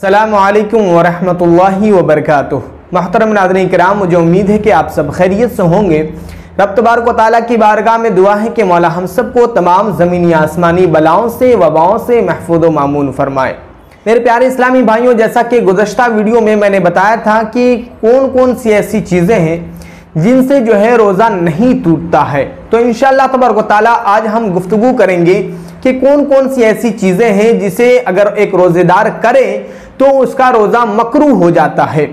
अस्सलामु अलैकुम वरहमतुल्लाहि वबरकातुहु। मोहतरम नाज़रीन किराम, मुझे उम्मीद है कि आप सब खैरियत से होंगे। रब तबारक व तआला की बारगाह में दुआ है कि मौला हम सब को तमाम ज़मीनी आसमानी बलाओं से वबाओं से महफूज व मामून फरमाए। मेरे प्यारे इस्लामी भाइयों, जैसा कि गुज़श्ता वीडियो में मैंने बताया था कि कौन कौन सी ऐसी चीज़ें हैं जिनसे जो है रोज़ा नहीं टूटता है, तो इंशाअल्लाह तबारक व तआला आज हम गुफ्तगू करेंगे कि कौन कौन सी ऐसी चीज़ें हैं जिसे अगर एक रोज़ेदार करे तो उसका रोज़ा मकरूह हो जाता है।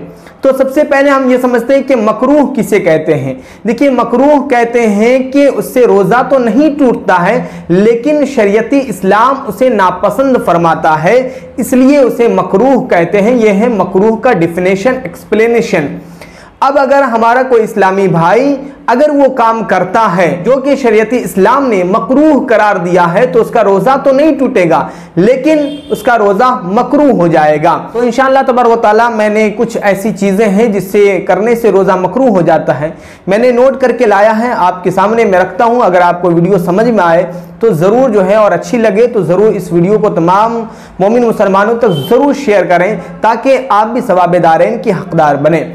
तो सबसे पहले हम ये समझते हैं कि मकरूह किसे कहते हैं। देखिए, मकरूह कहते हैं कि उससे रोज़ा तो नहीं टूटता है, लेकिन शरीयती इस्लाम उसे नापसंद फरमाता है, इसलिए उसे मकरूह कहते हैं। यह है मकरूह का डिफिनेशन, एक्सप्लेनेशन। अब अगर हमारा कोई इस्लामी भाई अगर वो काम करता है जो कि शरीयती इस्लाम ने मकरूह करार दिया है, तो उसका रोज़ा तो नहीं टूटेगा, लेकिन उसका रोज़ा मकरूह हो जाएगा। तो इंशाअल्लाह तबारक व तआला मैंने कुछ ऐसी चीज़ें हैं जिससे करने से रोज़ा मकरूह हो जाता है, मैंने नोट करके लाया है, आपके सामने मैं रखता हूँ। अगर आपको वीडियो समझ में आए तो ज़रूर जो है और अच्छी लगे तो ज़रूर इस वीडियो को तमाम मोमिन मुसलमानों तक ज़रूर शेयर करें, ताकि आप भी सवाब दारैन के हकदार बने।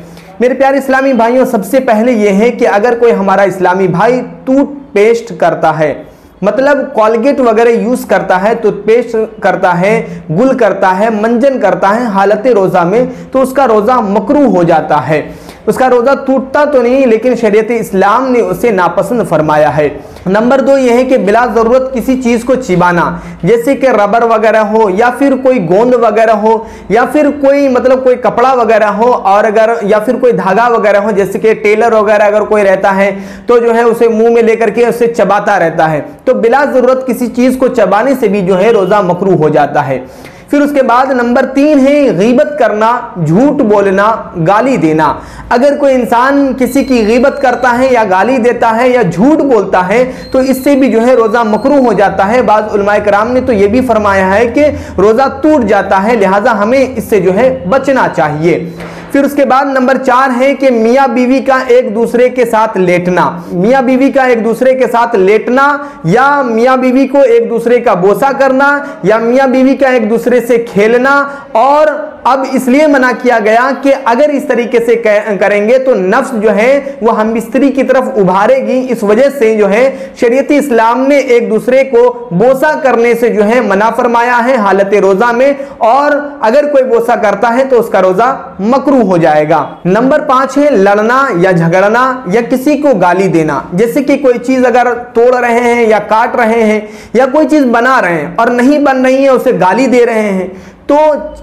मेरे प्यारे इस्लामी भाइयों, सबसे पहले ये है कि अगर कोई हमारा इस्लामी भाई टूथपेस्ट करता है, मतलब कॉलगेट वगैरह यूज़ करता है, टूथपेस्ट करता है, गुल करता है, मंजन करता है हालत रोज़ा में, तो उसका रोज़ा मकरूह हो जाता है। उसका रोज़ा टूटता तो नहीं, लेकिन शरीयत इस्लाम ने उसे नापसंद फरमाया है। नंबर दो ये है कि बिला ज़रूरत किसी चीज़ को चिबाना, जैसे कि रबर वगैरह हो, या फिर कोई गोंद वगैरह हो, या फिर कोई मतलब कोई कपड़ा वगैरह हो, और अगर या फिर कोई धागा वगैरह हो, जैसे कि टेलर वगैरह अगर कोई रहता है तो जो है उसे मुंह में लेकर के उसे चबाता रहता है, तो बिला ज़रूरत किसी चीज़ को चबाने से भी जो है रोज़ा मकरूह हो जाता है। फिर उसके बाद नंबर तीन है गीबत करना, झूठ बोलना, गाली देना। अगर कोई इंसान किसी की गीबत करता है या गाली देता है या झूठ बोलता है, तो इससे भी जो है रोज़ा मकरूह हो जाता है। बाज़ उलमाए कराम ने तो ये भी फरमाया है कि रोज़ा टूट जाता है, लिहाजा हमें इससे जो है बचना चाहिए। फिर उसके बाद नंबर चार है कि मियाँ बीवी का एक दूसरे के साथ लेटना, मियाँ बीवी का एक दूसरे के साथ लेटना, या मियाँ बीवी को एक दूसरे का बोसा करना, या मियाँ बीवी का एक दूसरे से खेलना। और अब इसलिए मना किया गया कि अगर इस तरीके से करेंगे तो नफ्स जो है वह हमबिस्तरी की तरफ उभारेगी, इस वजह से जो है शरीयत इस्लाम ने एक दूसरे को बोसा करने से जो है मना फरमाया है हालत रोज़ा में, और अगर कोई बोसा करता है तो उसका रोज़ा मकरूह हो जाएगा। नंबर पाँच है लड़ना या झगड़ना या किसी को गाली देना, जैसे कि कोई चीज़ अगर तोड़ रहे हैं या काट रहे हैं या कोई चीज़ बना रहे हैं और नहीं बन रही है, उसे गाली दे रहे हैं, तो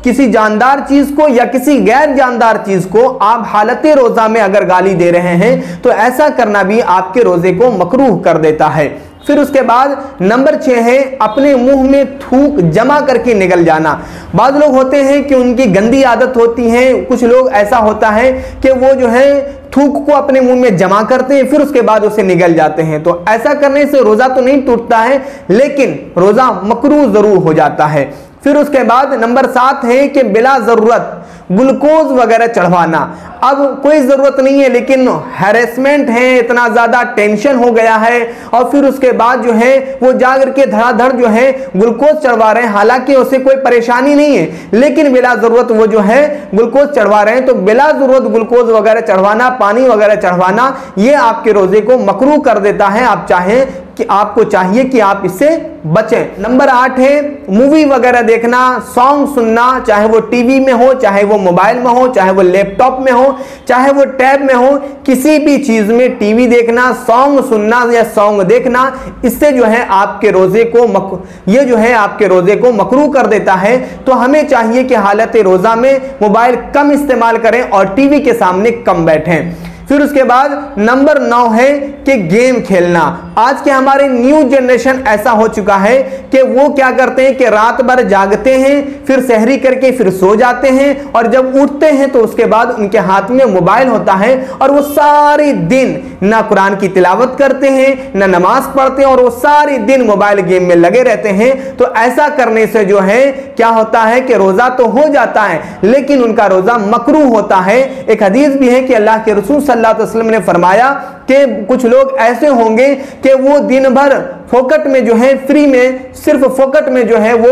किसी जानदार चीज़ को या किसी गैर जानदार चीज़ को आप हालते रोज़ा में अगर गाली दे रहे हैं तो ऐसा करना भी आपके रोज़े को मकरूह कर देता है। फिर उसके बाद नंबर छः है अपने मुंह में थूक जमा करके निकल जाना। बाद लोग होते हैं कि उनकी गंदी आदत होती है, कुछ लोग ऐसा होता है कि वो जो है थूक को अपने मुंह में जमा करते हैं, फिर उसके बाद उसे निगल जाते हैं, तो ऐसा करने से रोज़ा तो नहीं टूटता है, लेकिन रोज़ा मकरूह ज़रूर हो जाता है। फिर उसके बाद नंबर सात है कि बिला ज़रूरत ग्लूकोज वगैरह चढ़वाना। अब कोई ज़रूरत नहीं है, लेकिन हैरेसमेंट है, इतना ज़्यादा टेंशन हो गया है, और फिर उसके बाद जो है वो जाकर के धड़ाधड़ जो है ग्लूकोज चढ़वा रहे हैं, हालांकि उसे कोई परेशानी नहीं है, लेकिन बिला ज़रूरत वो जो है ग्लूकोज चढ़वा रहे हैं। तो बिला ज़रूरत ग्लूकोज वगैरह चढ़वाना, पानी वगैरह चढ़वाना, ये आपके रोज़े को मकरूह कर देता है। आप चाहें कि आपको चाहिए कि आप इससे बचें। नंबर आठ है मूवी वगैरह देखना, सॉन्ग सुनना, चाहे वो टीवी में हो, चाहे वो मोबाइल में हो, चाहे वो लैपटॉप में हो, चाहे वो टैब में हो, किसी भी चीज़ में टीवी देखना, सॉन्ग सुनना या सॉन्ग देखना, इससे जो है आपके रोज़े को ये जो है आपके रोज़े को मकरूह कर देता है। तो हमें चाहिए कि हालत रोज़ा में मोबाइल कम इस्तेमाल करें और टीवी के सामने कम बैठें। फिर उसके बाद नंबर नौ है कि गेम खेलना। आज के हमारे न्यू जनरेशन ऐसा हो चुका है कि वो क्या करते हैं कि रात भर जागते हैं, फिर सहरी करके फिर सो जाते हैं, और जब उठते हैं तो उसके बाद उनके हाथ में मोबाइल होता है, और वो सारे दिन ना कुरान की तिलावत करते हैं ना नमाज पढ़ते हैं, और वो सारे दिन मोबाइल गेम में लगे रहते हैं। तो ऐसा करने से जो है क्या होता है कि रोज़ा तो हो जाता है, लेकिन उनका रोज़ा मकरूह होता है। एक हदीस भी है कि अल्लाह के रसूल सल्लल्लाहु अलैहि वसल्लम ने फरमाया कि कुछ लोग ऐसे होंगे कि वो दिन भर फोकट में जो है फ्री में सिर्फ फोकट में जो है वो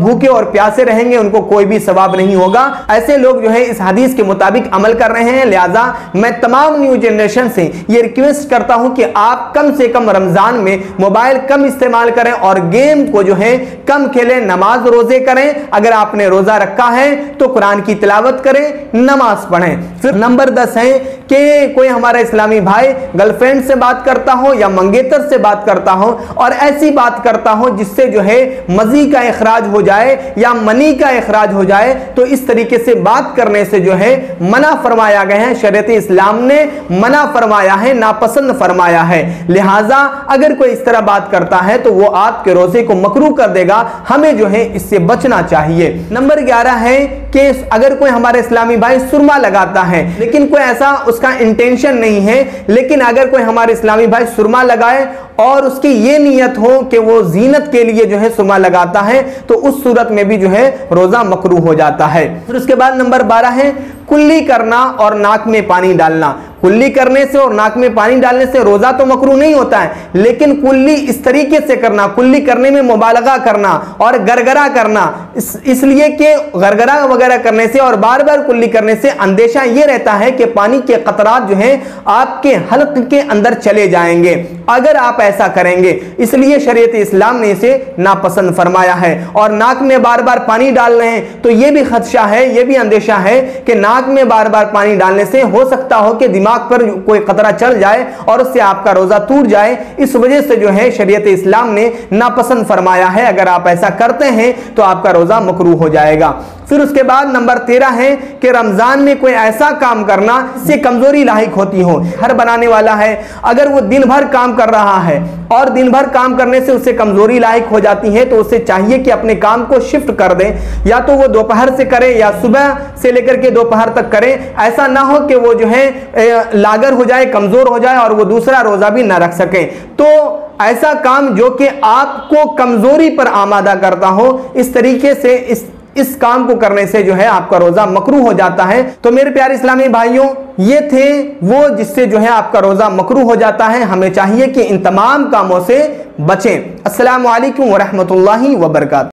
भूखे और प्यासे रहेंगे, उनको कोई भी सवाब नहीं होगा। ऐसे लोग जो है इस हदीस के मुताबिक अमल कर रहे हैं। लिहाजा मैं तमाम न्यू जनरेशन से ये रिक्वेस्ट करता हूं कि आप कम से कम रमज़ान में मोबाइल कम इस्तेमाल करें और गेम को जो है कम खेलें, नमाज रोजे करें। अगर आपने रोज़ा रखा है तो कुरान की तिलावत करें, नमाज पढ़ें। फिर नंबर 10 है कि कोई हमारा इस्लामी भाई गर्लफ्रेंड से बात करता हो या मंगेतर से बात करता हो और ऐसी बात करता हो जिससे जो है मजी का इखराज हो जाए या मनी का इखराज हो जाए, तो इस तरीके से बात करने से जो है मना फरमाया गया है। शरीयत इस्लाम ने मना फरमाया है, नापसंद फरमाया है। लिहाजा अगर कोई इस तरह बात करता है तो वो आपके रोजे को मकरूह कर देगा, हमें जो है इससे बचना चाहिए। नंबर 11 है कि अगर कोई हमारे इस्लामी भाई सुरमा लगाता है लेकिन कोई ऐसा उसका इंटेंशन नहीं है, लेकिन अगर कोई हमारे इस्लामी भाई सुरमा लगाए और उसकी ये नियत हो कि वो जीनत के लिए जो है सुरमा लगाता है, तो उस सूरत में भी जो है रोजा मकरूह हो जाता है। फिर उसके बाद नंबर 12 है कुल्ली करना और नाक में पानी डालना। कुल्ली करने से और नाक में पानी डालने से रोजा तो मकरूह नहीं होता है, लेकिन कुल्ली इस तरीके से करना, कुल्ली करने में मुबालगा करना और गरगरा करना, इसलिए कि गरगरा वगैरह करने से और बार बार कुल्ली करने से अंदेशा ये रहता है कि पानी के कतरात जो है आपके हल्क के अंदर चले जाएंगे अगर आप ऐसा करेंगे, इसलिए शरीयत इस्लाम ने इसे नापसंद फरमाया है। और नाक में बार बार पानी डाल रहे हैं तो यह भी खदशा है, यह भी अंदेशा है कि नाक में बार बार पानी डालने से हो सकता हो कि दिमाग पर कोई खतरा चढ़ जाए और उससे आपका रोजा टूट जाए। इस वजह से जो है शरीयत इस्लाम ने नापसंद फरमाया है, अगर आप ऐसा करते हैं तो आपका रोजा मकरूह हो जाएगा। फिर उसके बाद नंबर 13 है कि रमज़ान में कोई ऐसा काम करना जिससे कमज़ोरी लाहिक होती हो। घर बनाने वाला है, अगर वो दिन भर काम कर रहा है और दिन भर काम करने से उससे कमज़ोरी लाहिक हो जाती है तो उसे चाहिए कि अपने काम को शिफ्ट कर दें, या तो वो दोपहर से करे या सुबह से लेकर के दोपहर तक करे। ऐसा ना हो कि वो जो है लागर हो जाए, कमज़ोर हो जाए और वो दूसरा रोज़ा भी ना रख सके। तो ऐसा काम जो कि आपको कमज़ोरी पर आमादा करता हो, इस तरीके से इस काम को करने से जो है आपका रोज़ा मकरूह हो जाता है। तो मेरे प्यारे इस्लामी भाइयों, ये थे वो जिससे जो है आपका रोज़ा मकरूह हो जाता है। हमें चाहिए कि इन तमाम कामों से बचें। अस्सलामु अलैकुम व रहमतुल्लाहि व बरकातहू।